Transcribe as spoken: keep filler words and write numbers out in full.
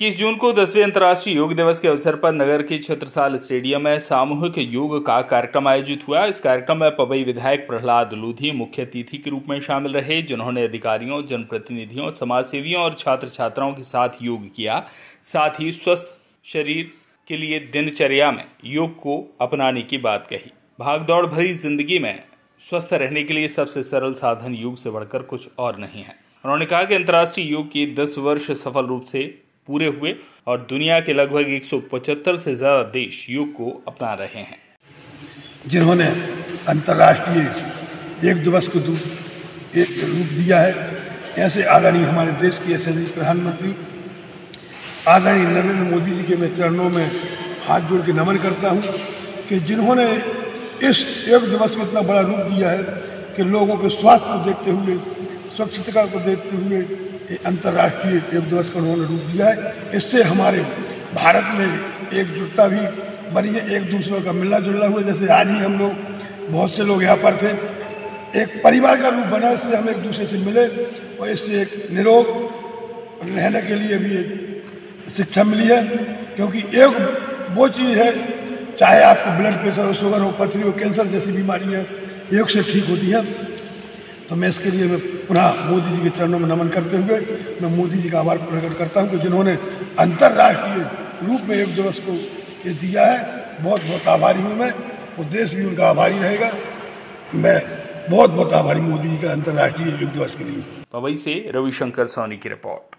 इक्कीस जून को दसवें अंतर्राष्ट्रीय योग दिवस के अवसर पर नगर के छत्रसाल स्टेडियम में सामूहिक योग का कार्यक्रम आयोजित हुआ। इस कार्यक्रम में पवई विधायक प्रहलाद लोधी मुख्य अतिथि के रूप में शामिल रहे, जिन्होंने अधिकारियों, जनप्रतिनिधियों, समाजसेवियों और छात्र छात्राओं के साथ योग किया। साथ ही स्वस्थ शरीर के लिए दिनचर्या में योग को अपनाने की बात कही। भागदौड़ भरी जिंदगी में स्वस्थ रहने के लिए सबसे सरल साधन योग से बढ़कर कुछ और नहीं है। उन्होंने कहा कि अंतर्राष्ट्रीय योग के दस वर्ष सफल रूप से पूरे हुए और दुनिया के लगभग एक सौ पचहत्तर से ज़्यादा देश योग को अपना रहे हैं। जिन्होंने अंतर्राष्ट्रीय योग दिवस को एक रूप दिया है, ऐसे आदरणीय हमारे देश के ऐसे प्रधानमंत्री आदरणीय नरेंद्र मोदी जी के मैं चरणों में हाथ जोड़ के नमन करता हूँ कि जिन्होंने इस योग दिवस को इतना बड़ा रूप दिया है कि लोगों के स्वास्थ्य को देखते हुए, स्वच्छता को देखते हुए अंतर्राष्ट्रीय योग दिवस को उन्होंने रूप दिया है। इससे हमारे भारत में एकजुटता भी बनी है, एक दूसरे का मिलना जुलना हुआ। जैसे आज ही हम लोग बहुत से लोग यहाँ पर थे, एक परिवार का रूप बना। इससे हम एक दूसरे से मिले और इससे एक निरोग रहने के लिए भी एक शिक्षा मिली है, क्योंकि योग वो चीज़ है, चाहे आपको ब्लड प्रेशर हो, शुगर हो, पथरी हो, कैंसर जैसी बीमारियां योग से ठीक होती हैं। तो मैं इसके लिए मैं पुनः मोदी जी के चरणों में नमन करते हुए मैं मोदी जी का आभार प्रकट करता हूं कि जिन्होंने अंतर्राष्ट्रीय रूप में योग दिवस को ये दिया है। बहुत बहुत आभारी हूं मैं और देश भी उनका आभारी रहेगा। मैं बहुत बहुत आभारी मोदी जी का अंतर्राष्ट्रीय योग दिवस के लिए। पवई से रविशंकर सोनी की रिपोर्ट।